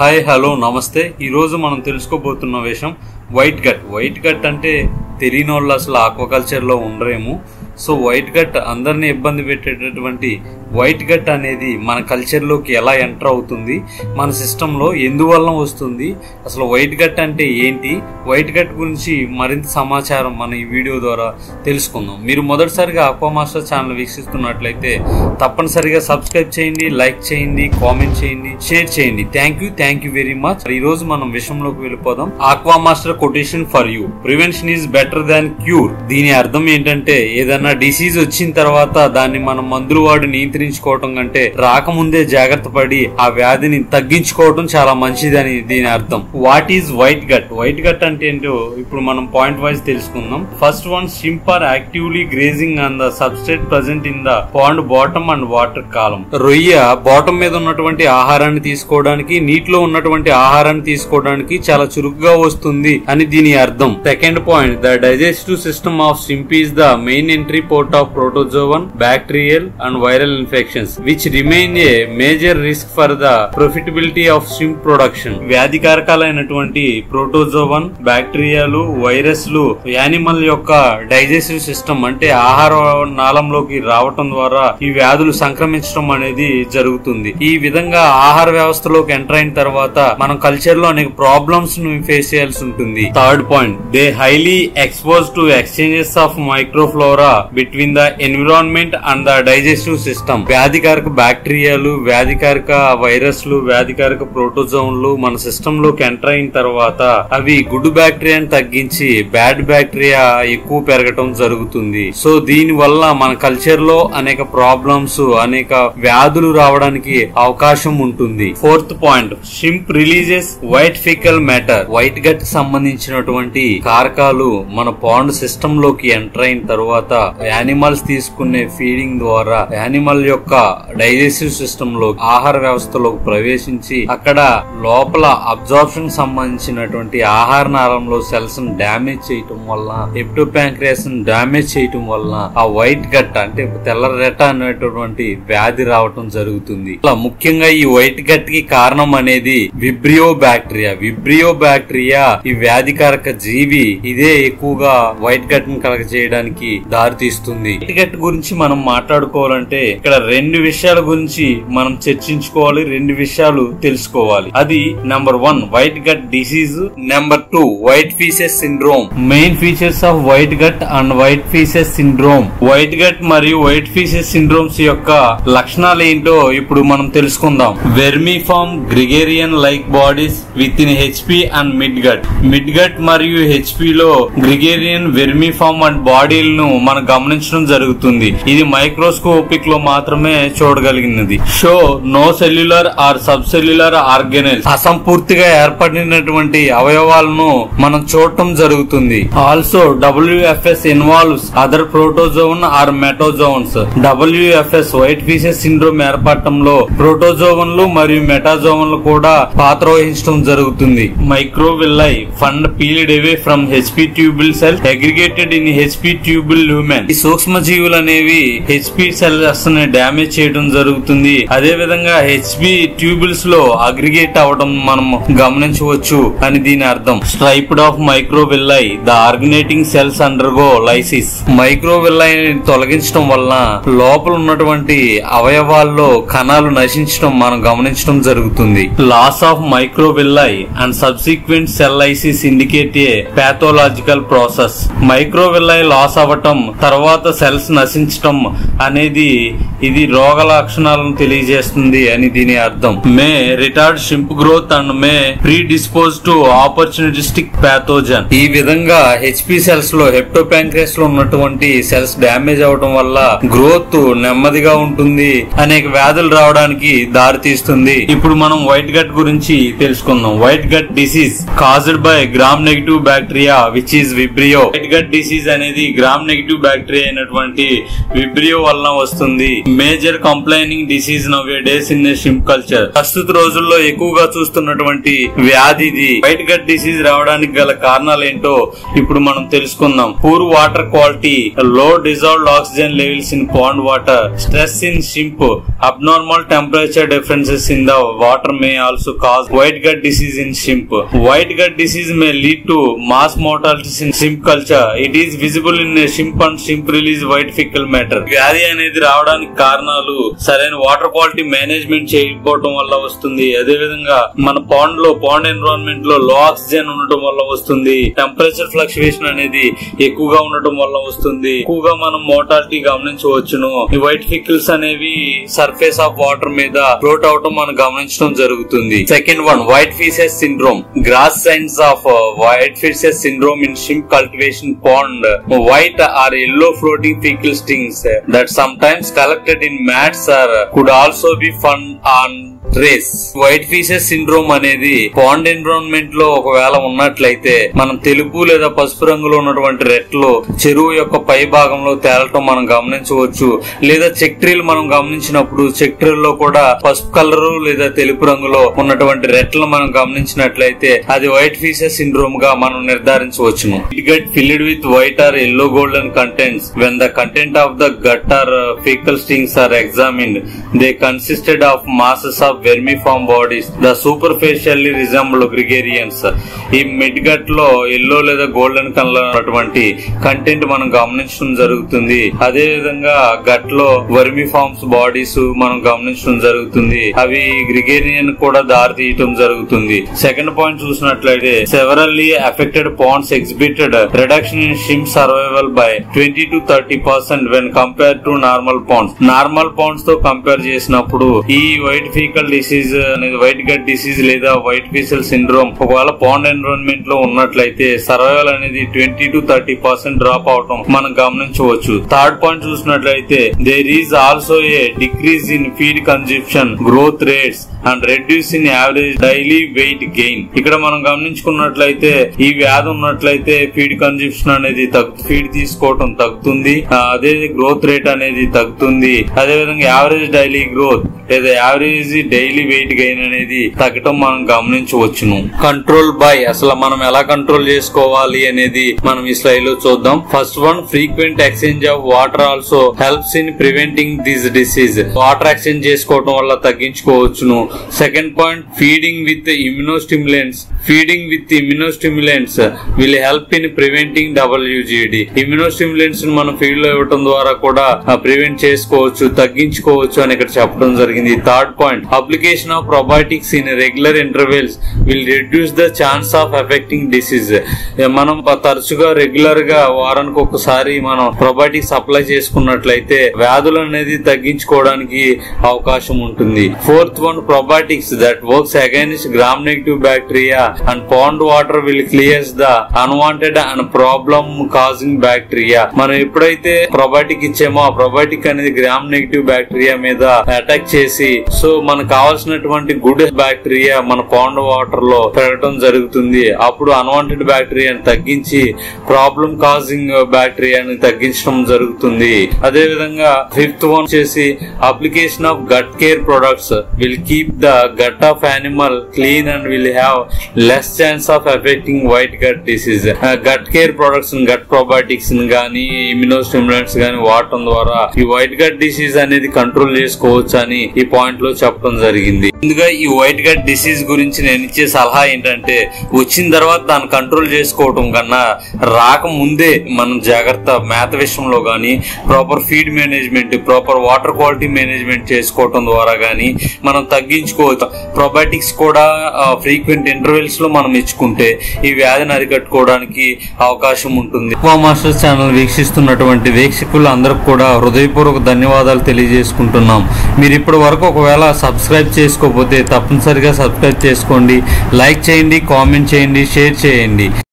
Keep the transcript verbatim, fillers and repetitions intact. Hi hello నమస్తే. ఈరోజు మనం తెలుసుకోబోతున్న విషయం వైట్ గట్. వైట్ గట్ అంటే తెలియని వాళ్ళు అసలు ఆక్వాకల్చర్లో ఉండరేమో. సో వైట్ గట్ అందరినీ ఇబ్బంది పెట్టేటటువంటి వైట్ గట్ అనేది మన కల్చర్లోకి ఎలా ఎంటర్ అవుతుంది, మన సిస్టంలో ఎందువల్ల వస్తుంది, అసలు వైట్ గట్ అంటే ఏంటి, వైట్ గట్ గురించి మరింత సమాచారం మనం ఈ వీడియో ద్వారా తెలుసుకుందాం. మీరు మొదటిసారిగా ఆక్వా మాస్టర్ ఛానల్ వీక్షిస్తున్నట్లయితే తప్పనిసరిగా సబ్స్క్రైబ్ చేయండి, లైక్ చేయండి, కామెంట్ చేయండి, షేర్ చేయండి. Thank you thank you very much. ఈ రోజు మనం విషయంలోకి వెళ్ళిపోదాం. Aqua master quotation for you, prevention is better than cure. దీని అర్థం ఏంటంటే ఏదైనా డిసీజ్ వచ్చిన తర్వాత దాన్ని మనం మందులు వాడి నియంత్రించుకోవటం కంటే రాకముందే జాగ్రత్త పడి ఆ వ్యాధిని తగ్గించుకోవటం చాలా మంచిదని దీని అర్థం. What is white gut? White gut అంటే ఏంటో ఇప్పుడు మనం పాయింట్ వైజ్ తెలుసుకుందాం. First one, shrimp are actively grazing on the substrate present in the pond bottom and water column. రొయ్య బాటం మీద ఉన్నటువంటి ఆహారాన్ని తీసుకోవడానికి, నీటిలో ఉన్నటువంటి ఆహారాన్ని తీసుకోవడానికి చాలా చురుకుగా వస్తుంది అని దీని అర్థం. Second point, the digestive system of shrimp is the main entry port of protozoan, bacterial and viral infections which remain a major risk for the profitability of shrimp production. వ్యాధి కారకాలైనటువంటి ప్రోటోజోవన్, బ్యాక్టీరియాలు, వైరస్లు యానిమల్ యొక్క digestive system అంటే ఆహార నాళంలోకి రావటం ద్వారా ఈ వ్యాధులు సంక్రమించడం అనేది జరుగుతుంది. ఈ విధంగా ఆహార వ్యవస్థలోకి ఎంటర్ అయిన తర్వాత మనం కల్చర్ లో అనేక ప్రాబ్లమ్స్ ను ఫేస్ చేయాల్సి ఉంటుంది. Third point, they highly expose to exchanges of microflora between the environment and the digestive system. వ్యాధికారక బ్యాక్టీరియాలు, వ్యాధికారక వైరస్లు, వ్యాధికారక ప్రోటోజోన్లు మన సిస్టమ్ లోకి ఎంటర్ అయిన తర్వాత అవి గుడ్ బ్యాక్టీరియాను తగ్గించి బ్యాడ్ బ్యాక్టీరియా ఎక్కువ పెరగటం జరుగుతుంది. సో దీని వల్ల మన కల్చర్ లో అనేక ప్రాబ్లమ్స్, అనేక వ్యాధులు రావడానికి అవకాశం ఉంటుంది. Fourth point, shrimp releases white fecal matter. White gut సంబంధించినటువంటి కారకాలు మన పాండ్ సిస్టమ్ లోకి ఎంటర్ అయిన తర్వాత యానిమల్స్ తీసుకునే ఫీడింగ్ ద్వారా యానిమల్ యొక్క డైజెస్టివ్ సిస్టమ్ లో ఆహార వ్యవస్థలో ప్రవేశించి అక్కడ లోపల అబ్జార్ప్షన్ సంబంధించినటువంటి ఆహార నాళంలో సెల్స్ ను డ్యామేజ్ చేయటం వల్ల, హెప్టోపాంక్రియాస్ ను డ్యామేజ్ చేయటం వల్ల ఆ వైట్ గట్ అంటే తెల్ల రెట అనేటటువంటి వ్యాధి రావటం జరుగుతుంది. ముఖ్యంగా ఈ వైట్ గట్ కి కారణం అనేది విబ్రియో బ్యాక్టీరియా. విబ్రియో బ్యాక్టీరియా ఈ వ్యాధికారక జీవి, ఇదే ఎక్కువగా వైట్ గట్ ను కలగ చేయడానికి దారి తీస్తుంది. వైట్ గట్ గురించి మనం మాట్లాడుకోవాలంటే ఇక్కడ రెండు విషయాల గురించి మనం చర్చించుకోవాలి, రెండు విషయాలు తెలుసుకోవాలి. అది number one white gut disease, number two white faeces syndrome. Main features of white gut and white faeces syndrome. White gut మరియు వైట్ ఫీసెస్ సిండ్రోమ్స్ యొక్క లక్షణాలు ఏంటో ఇప్పుడు మనం తెలుసుకుందాం. Vermiform gregarine like bodies within HP and mid gut. Mid gut మరియు HP లో gregarine, vermiform and బాడీలను మనం గమనించడం జరుగుతుంది. ఇది మైక్రోస్కోపిక్ లో మాత్రమే చూడగలిగినది. Show no cellular or sub cellular organelles. అసంపూర్తిగా ఏర్పడినటువంటి అవయవాలను మనం చూడటం జరుగుతుంది. Also WFS involves other protozoan or metazoans. WFS white faeces syndrome ఏర్పడటంలో ప్రోటోజోన్లు మరియు మెటాజోన్లు కూడా పాత్ర వహించడం జరుగుతుంది. Microvilli found peeled away from HP tubule cell aggregated in HP tubule lumen. ఈ సూక్ష్మ జీవులు అనేవి హెచ్పి సెల్స్ ని డామేజ్ చేయడం జరుగుతుంది. అదే విధంగా హెచ్పి ట్యూబుల్స్ లో అగ్రిగేట్ అవడం మనం గమనించవచ్చు అని దీని అర్థం. Stripped of microvilli the originating cells undergo lysis. Microvilli తొలగించడం వల్ల లోపల ఉన్నటువంటి అవయవాల్లో కణాలు నశించడం మనం గమనించడం జరుగుతుంది. Loss of microvilli and subsequent cell lysis indicate a pathological process. Microvilli loss అవటం తర్వాత సెల్స్ నశించటం అనేది ఇది రోగ లక్షణాలను తెలియజేస్తుంది అని దీని అర్థం. May retard shrimp growth and may predispose to opportunistic pathogen. ఈ విధంగా హెచ్పి సెల్స్ లో, హెప్టోపాంక్రియాస్ లో ఉన్నటువంటి సెల్స్ డామేజ్ అవడం వల్ల గ్రోత్ నెమ్మదిగా ఉంటుంది, అనేక వ్యాధులు రావడానికి దారి తీస్తుంది. ఇప్పుడు మనం వైట్ గట్ గురించి తెలుసుకుందాం. White gut disease caused by gram negative bacteria which is Vibrio. White gut disease అనేది గ్రామ్ నెగిటివ్ బ్యాక్టీరియా అయినటువంటి విబ్రియో వల్ల వస్తుంది. Major complaining disease nowadays in shrimp culture. ప్రస్తుత రోజుల్లో ఎక్కువగా చూస్తున్నటువంటి వ్యాధి ఇది. వైట్ గట్ డిసీజ్ రావడానికి గల కారణాలు ఏంటో ఇప్పుడు మనం తెలుసుకుందాం. Poor water quality, low dissolved oxygen levels in pond water, stress in shrimp, abnormal temperature differences in the water may also cause white gut disease in shrimp. White gut disease may lead to mass mortality in shrimp culture. It is visible in a shrimp and shrimp release white fecal matter. వ్యాధి అనేది రావడానికి కారణాలు సరైన water quality management చేయకపోవడం వల్ల వస్తుంది. అదే విధంగా మన పాండ్ లో పాండ్ ఎన్విరాన్మెంట్ లో లో ఆక్సిజన్ ఉండటం వల్ల వస్తుంది. టెంపరేచర్ ఫ్లక్చుయేషన్ అనేది ఎక్కువగా ఉండటం వల్ల వస్తుంది. ఎక్కువగా మనం మోర్టాలిటీ గమనించవచ్చును. ఈ వైట్ ఫికల్స్ అనేవి సర్ఫేస్ ఆఫ్ వాటర్ మీద ఫ్లోట్ అవటం మనం గమనించడం జరుగుతుంది. Second one, white faeces syndrome. Grass signs of uh, white feces syndrome in shrimp cultivation pond. White or yellow floating fecal stings uh, that sometimes collected in mats or uh, could also be found on trays. White feces syndrome అనేది pond environment లో ఒకవేళ ఉన్నట్లయితే మనం తెలుపు లేదా పసుపు రంగులో ఉన్నటువంటి రెట్లు చెరువు యొక్క పై భాగంలో తేలటం మనం గమనించవచ్చు. లేదా చెక్ ట్రీలు మనం గమనించినప్పుడు చెక్ ట్రీల్లో కూడా పసుపు కలరు లేదా తెలుపు రంగులో ఉన్నటువంటి రెట్లు మనం గమనించినట్లయితే అది వైట్ ఫీసెస్ సిండ్రోమ్ గా మనం నిర్ధారించవచ్చును. It got filled with white or yellow golden contents when the content of the gut are faecal strings are examined. They consisted of masses of vermiform bodies the superficially resemble gregarines. ఈ mid gut లో yellow లేదా golden colour ఉన్నటువంటి content మనం గమనించడం జరుగుతుంది. అదే విధంగా gut లో వెర్మిఫార్మ్స్ బాడీస్ మనం గమనించడం జరుగుతుంది. అవి గ్రిగేరియన్ కూడా దారి తీయటం జరుగుతుంది. సెకండ్ పాయింట్ చూసినట్లయితే severely affected ponds exhibited reduction in shrimp survival by twenty to thirty percent when compare to normal ponds. Normal ponds తో కంపేర్ చేసినప్పుడు ఈ వైట్ ఫీకల్ డిసీజ్ అనేది వైట్ గట్ డిసీజ్ లేదా వైట్ ఫీసల్ సిండ్రోమ్ ఒకవేళ pond environment లో ఉన్నట్లయితే survival అనేది twenty to thirty percent drop అవటం మనం గమనించవచ్చు. థర్డ్ పాయింట్ చూసినట్లయితే there is also a decrease in feed consumption growth rates and reduce in average daily weight gain. ఇక్కడ మనం గమనించుకున్నట్లయితే ఈ వ్యాధి ఉన్నట్లయితే ఫీడ్ కన్జంప్షన్ అనేది ఫీడ్ తీసుకోవటం తగ్గుతుంది. అదే గ్రోత్ రేట్ అనేది తగ్గుతుంది. అదే విధంగా యావరేజ్ డైలీ గ్రోత్ లేదా యావరేజ్ డైలీ వెయిట్ గెయిన్ అనేది తగ్గటం మనం గమనించవచ్చును. కంట్రోల్ బై, అసలు మనం ఎలా కంట్రోల్ చేసుకోవాలి అనేది మనం ఈ స్లైడ్ లో చూద్దాం. First one, frequent exchange of water also helps in preventing this disease. Water exchange చేసుకోవటం వల్ల తగ్గించుకోవచ్చును. Second point, feeding with immunostimulants. Feeding with immunostimulants will help in preventing WGD. Immunostimulants మనం ఫీడ్ లో ఇవ్వటం ద్వారా కూడా ప్రివెంట్ చేసుకోవచ్చు, తగ్గించుకోవచ్చు అని ఇక్కడ చెప్పడం జరిగింది. Third point, application of probiotics in regular intervals will reduce the chance of affecting disease. మనం తరచుగా రెగ్యులర్ గా వారానికి ఒకసారి మనం ప్రొబయోటిక్స్ అప్లై చేసుకున్నట్లయితే వ్యాధులు అనేది తగ్గించుకోవడానికి అవకాశం ఉంటుంది. Fourth one, probiotics that works against gram negative bacteria and pond water will clears the unwanted and problem causing bacteria. మనం ఎప్పుడైతే ప్రొబయోటిక్ ఇచ్చామో ఆ ప్రొబయోటిక్ అనేది గ్రామ్ నెగిటివ్ బ్యాక్టీరియా మీద అటాక్ చేసి సో మనకు కావాల్సినటువంటి గుడ్ బ్యాక్టీరియా మన పాండ్ వాటర్ లో పెరగడం జరుగుతుంది. అప్పుడు అన్వాంటెడ్ బ్యాక్టీరియాను తగ్గించి ప్రాబ్లం కాజింగ్ బ్యాక్టీరియాని తగ్గించడం జరుగుతుంది. అదే విధంగా ఫిఫ్త్ వన్ చేసి application of gut care products will keep the gut of animal clean and will have less chance of effecting white gut disease. Gut care products gut probiotics గానీ immunostimulants గానీ వాడటం ద్వారా ఈ వైట్ గట్ డిసీజ్ అనేది control చేసుకోవచ్చు అని ఈ point లో చెప్పడం జరిగింది. ముందుగా ఈ వైట్ గట్ డిసీజ్ గురించి నేను ఇచ్చే సలహా ఏంటంటే వచ్చిన తర్వాత దాన్ని కంట్రోల్ చేసుకోవటం కన్నా రాకముందే మనం జాగ్రత్త మేత విషయంలో కానీ proper feed management proper water quality management చేసుకోవటం ద్వారా కానీ మనం తగ్గించుకోవచ్చు. ప్రొబయోటిక్స్ కూడా ఫ్రీక్వెంట్ ఇంటర్వెల్స్ లో మనం ఇచ్చుకుంటే ఈ వ్యాధిని అరికట్టుకోవడానికి అవకాశం ఉంటుంది. అక్వా మాస్టర్ ఛానల్ వీక్షిస్తున్నటువంటి వీక్షకులు అందరికి కూడా హృదయపూర్వక ధన్యవాదాలు తెలియజేసుకుంటున్నాం. మీరు ఇప్పటి వరకు ఒకవేళ సబ్స్క్రైబ్ చేసుకోకపోతే తప్పనిసరిగా సబ్స్క్రైబ్ చేసుకోండి, లైక్ చేయండి, కామెంట్ చేయండి, షేర్ చేయండి.